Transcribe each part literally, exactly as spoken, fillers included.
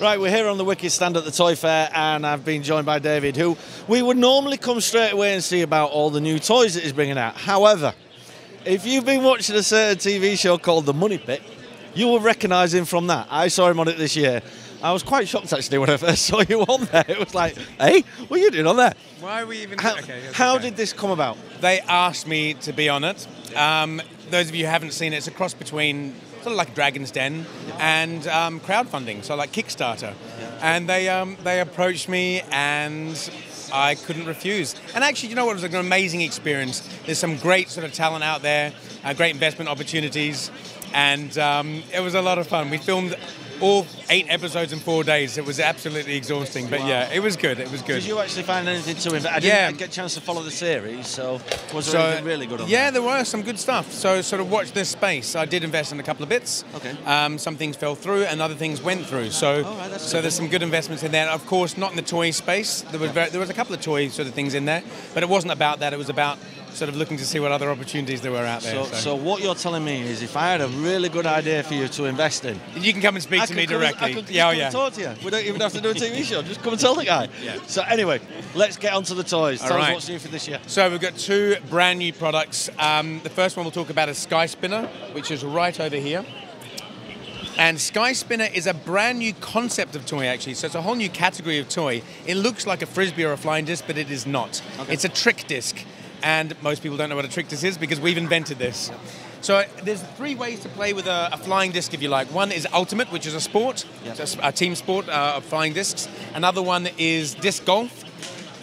Right, we're here on the Wicked stand at the Toy Fair, and I've been joined by David, who we would normally come straight away and see about all the new toys that he's bringing out. However, if you've been watching a certain T V show called The Money Pit, you will recognise him from that. I saw him on it this year. I was quite shocked, actually, when I first saw you on there. It was like, hey, what are you doing on there? Why are we even... How, okay, how okay. did this come about? They asked me to be on it. Um, those of you who haven't seen it, it's a cross between... sort of like Dragon's Den and um, crowdfunding, so like Kickstarter. And they um, they approached me and I couldn't refuse. And actually, you know what, it was like an amazing experience. There's some great sort of talent out there, uh, great investment opportunities, and um, it was a lot of fun. We filmed all eight episodes in four days. It was absolutely exhausting, but wow. yeah, it was good, it was good. Did you actually find anything to invest? I didn't yeah. get a chance to follow the series, so was there so, anything really good on Yeah, that? There were some good stuff, so sort of watch this space. I did invest in a couple of bits. Okay. Um, some things fell through and other things went through, so oh, right, so good. There's some good investments in there. Of course, not in the toy space. There was, very, there was a couple of toy sort of things in there, but it wasn't about that, it was about sort of looking to see what other opportunities there were out there. So, so. so what you're telling me is if I had a really good idea for you to invest in... You can come and speak I to me directly. And, I could yeah, just oh, yeah. talk to you. We don't even have to do a T V show. Just come and tell the guy. Yeah. So anyway, let's get on to the toys. All tell right. us what's new for this year. So we've got two brand new products. Um, the first one we'll talk about is Sky Spinner, which is right over here. And Sky Spinner is a brand new concept of toy, actually. So it's a whole new category of toy. It looks like a Frisbee or a flying disc, but it is not. Okay. It's a trick disc. And most people don't know what a trick disc is because we've invented this. So uh, there's three ways to play with a, a flying disc, if you like. One is ultimate, which is a sport, yep. so a team sport uh, of flying discs. Another one is disc golf.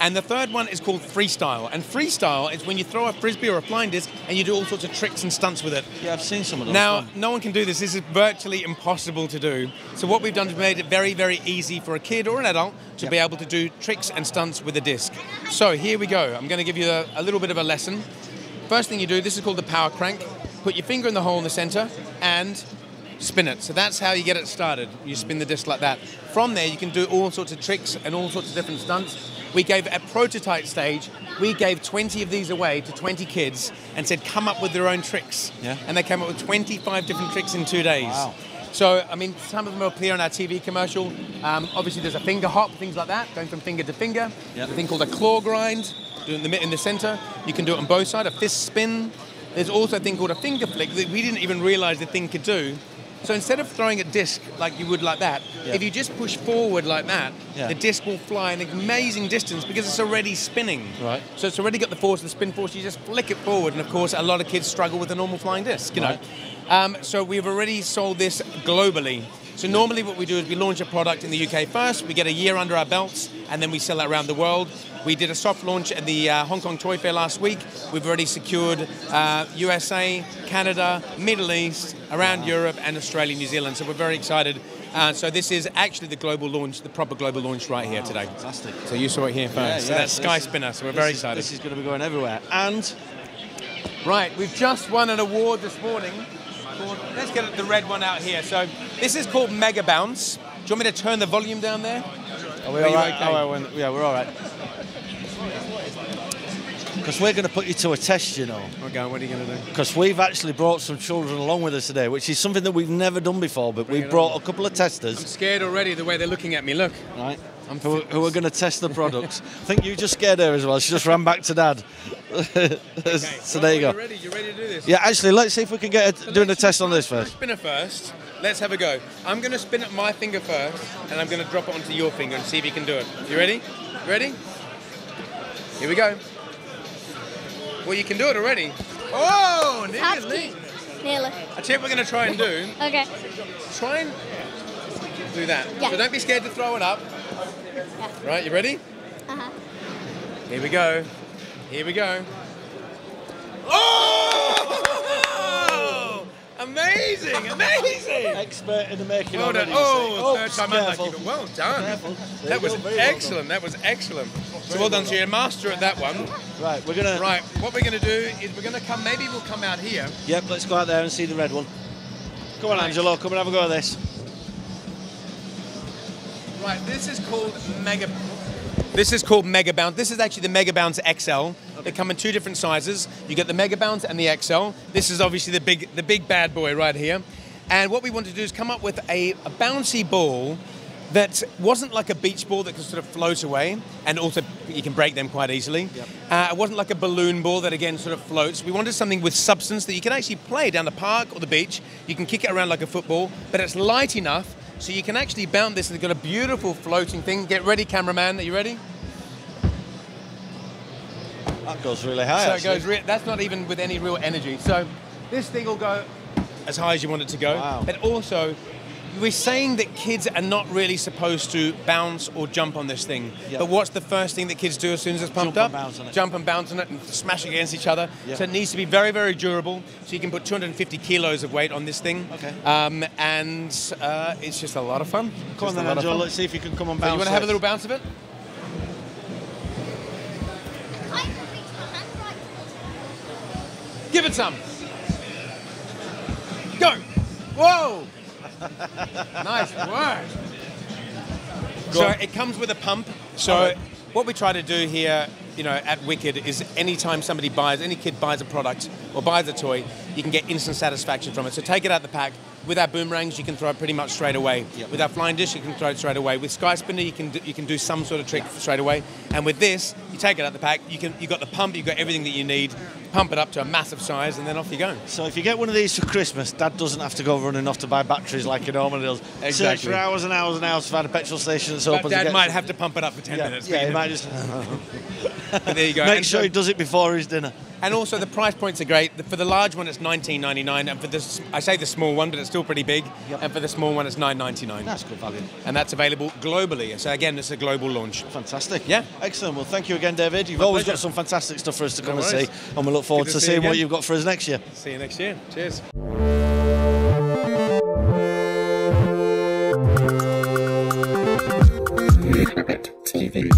And the third one is called freestyle. And freestyle is when you throw a Frisbee or a flying disc and you do all sorts of tricks and stunts with it. Yeah, I've seen some of those. Now, no one can do this. This is virtually impossible to do. So what we've done is made it very, very easy for a kid or an adult to yep. be able to do tricks and stunts with a disc. So here we go. I'm going to give you a, a little bit of a lesson. First thing you do, this is called the power crank. Put your finger in the hole in the center and spin it. So that's how you get it started. You spin the disc like that. From there, you can do all sorts of tricks and all sorts of different stunts. We gave a prototype stage, we gave twenty of these away to twenty kids and said, come up with their own tricks. Yeah. And they came up with twenty-five different tricks in two days. Wow. So, I mean, some of them will appear on our T V commercial. Um, obviously, there's a finger hop, things like that, going from finger to finger. Yep. A thing called a claw grind, doing the in the center. You can do it on both sides, a fist spin. There's also a thing called a finger flick that we didn't even realize the thing could do. So instead of throwing a disc like you would like that, yeah. if you just push forward like that, yeah. the disc will fly an amazing distance because it's already spinning. Right. So it's already got the force, the spin force, you just flick it forward, and of course a lot of kids struggle with a normal flying disc, you right. know. Um, so we've already sold this globally. So normally what we do is we launch a product in the U K first, we get a year under our belts, and then we sell that around the world. We did a soft launch at the uh, Hong Kong Toy Fair last week. We've already secured uh, U S A, Canada, Middle East, around wow. Europe, and Australia, New Zealand. So we're very excited. Uh, so this is actually the global launch, the proper global launch right wow, here today. Fantastic. So you saw it here first. Yeah, yeah, so that's Sky Spinner, so we're very is, excited. This is going to be going everywhere. And, right, we've just won an award this morning. Let's get the red one out here. So this is called Mega Bounce. Do you want me to turn the volume down there? Are we all right? Okay? Oh, we're, yeah, we're all right. Because we're going to put you to a test, you know. Okay, what are you going to do? Because we've actually brought some children along with us today, which is something that we've never done before, but Bring we've brought on. a couple of testers. I'm scared already the way they're looking at me, look. Right. I'm who, who are going to test the products. I think you just scared her as well. She just ran back to Dad. Okay. So well, there you go. You ready? You ready to do this? Yeah, actually, let's see if we can get a, so doing a test on this first. Spinner first. Let's have a go. I'm going to spin at my finger first, and I'm going to drop it onto your finger and see if you can do it. You ready? Ready? Here we go. Well, you can do it already. Oh, nearly. Nearly. I tell you what we're going to try and do. Okay. Try and do that. Yeah. So don't be scared to throw it up. Yeah. Right, you ready? Uh-huh. Here we go. Here we go. Oh! Amazing, amazing! Expert in the making. Well done. Oh, third time unlucky, but well done. Careful. That was excellent, that was excellent. So well done, so you're a master at that one. Right, we're gonna... Right, what we're gonna do is we're gonna come, maybe we'll come out here. Yep, let's go out there and see the red one. Come on, Angelo, come and have a go at this. Right, this is called Mega... This is called Mega Bounce. This is actually the Mega Bounce X L. Okay. They come in two different sizes. You get the Mega Bounce and the X L. This is obviously the big, the big bad boy right here. And what we want to do is come up with a, a bouncy ball that wasn't like a beach ball that could sort of float away, and also you can break them quite easily. Yep. Uh, it wasn't like a balloon ball that again sort of floats. We wanted something with substance that you can actually play down the park or the beach. You can kick it around like a football, but it's light enough so you can actually bounce this, and it's got a beautiful floating thing. Get ready, cameraman, are you ready? That goes really high. So actually. It goes re that's not even with any real energy. So this thing will go as high as you want it to go. Wow. But also, we're saying that kids are not really supposed to bounce or jump on this thing. Yep. But what's the first thing that kids do as soon as it's pumped up? Jump and bounce on it. Jump and bounce on it and smash against each other. Yep. So it needs to be very, very durable. So you can put two hundred fifty kilos of weight on this thing. Okay. Um, and uh, it's just a lot of fun. Come on then, Angelo, let's see if you can come and bounce. So you want to have a little bounce of it? Give it some. Go. Whoa. Nice work. Go so on. It comes with a pump. So right. What we try to do here, you know, at Wicked is anytime somebody buys, any kid buys a product or buys a toy, you can get instant satisfaction from it. So take it out of the pack. With our boomerangs, you can throw it pretty much straight away. Yep. With our flying dish, you can throw it straight away. With Sky Spinner, you can do, you can do some sort of trick yeah. straight away. And with this, you take it out the pack. You can you got the pump. You've got everything that you need. Pump it up to a massive size, and then off you go. So if you get one of these for Christmas, Dad doesn't have to go running off to buy batteries like he normally does. Exactly. Search for hours and hours and hours to find a petrol station that's open. But Dad might have to pump it up for ten yeah, minutes. Yeah, he might just. But there you go. Make and sure so he does it before his dinner. And also the price points are great. For the large one, it's nineteen ninety-nine, and for this, I say the small one, but it's still pretty big. Yep. And for the small one, it's nine ninety-nine. That's good value. And that's available globally. So again, it's a global launch. Fantastic. Yeah. Excellent. Well, thank you again, David. You've My always pleasure. Got some fantastic stuff for us to come no and see, and we look forward good to, to seeing what you've got for us next year. See you next year. Cheers. T V.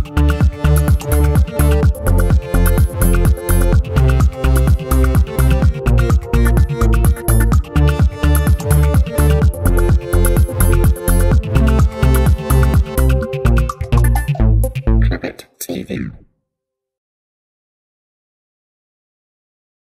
T V.